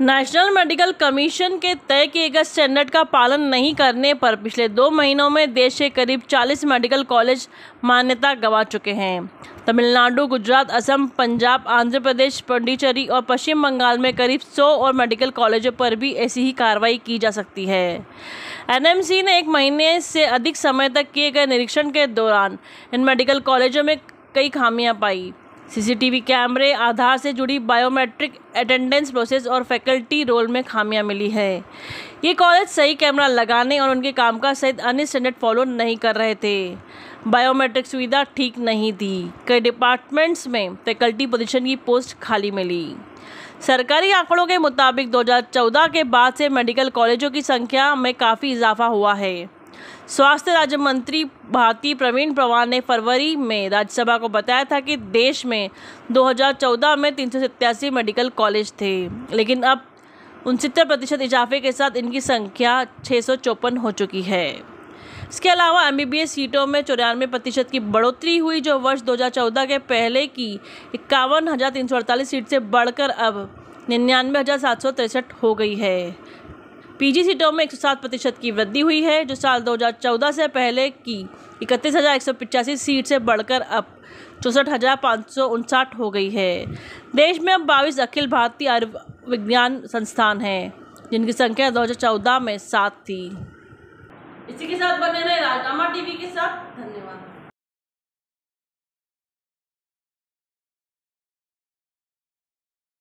National medical commission के तय किए गए स्टैंडर्ड का पालन नहीं करने पर पिछले 2 महीनों में देश के करीब 40 मेडिकल कॉलेज मान्यता गंवा चुके हैं। तमिलनाडु, गुजरात, असम, पंजाब, आंध्र प्रदेश, पांडिचेरी और पश्चिम बंगाल में करीब 100 और मेडिकल कॉलेजों पर भी ऐसी ही कार्रवाई की जा सकती है। एनएमसी ने 1 महीने से अधिक समय तक किए गए निरीक्षण के दौरान इन मेडिकल कॉलेजों में कई खामियाँ पाई। सीसीटीवी कैमरे, आधार से जुड़ी बायोमेट्रिक अटेंडेंस प्रोसेस और फैकल्टी रोल में खामियां मिली है। ये कॉलेज सही कैमरा लगाने और उनके कामकाज सहित अन्य स्टैंडर्ड फॉलो नहीं कर रहे थे। बायोमेट्रिक सुविधा ठीक नहीं थी। कई डिपार्टमेंट्स में फैकल्टी पोजीशन की पोस्ट खाली मिली। सरकारी आंकड़ों के मुताबिक 2014 के बाद से मेडिकल कॉलेजों की संख्या में काफ़ी इजाफा हुआ है। स्वास्थ्य राज्य मंत्री भारती प्रवीण पवार ने फरवरी में राज्यसभा को बताया था कि देश में 2014 में 387 मेडिकल कॉलेज थे, लेकिन अब 69% इजाफे के साथ इनकी संख्या 654 हो चुकी है। इसके अलावा MBBS सीटों में 94% की बढ़ोतरी हुई, जो वर्ष 2014 के पहले की 51,348 सीट से बढ़कर अब 99,763 हो गई है। पीजी सीटों में 107% की वृद्धि हुई है, जो साल 2014 से पहले की 31,185 सीट से बढ़कर अब 64,559 हो गई है। देश में अब 22 अखिल भारतीय आयुर्विज्ञान संस्थान हैं, जिनकी संख्या 2014 में 7 थी। इसी के साथ बने रहे राजनामा टीवी के साथ। धन्यवाद।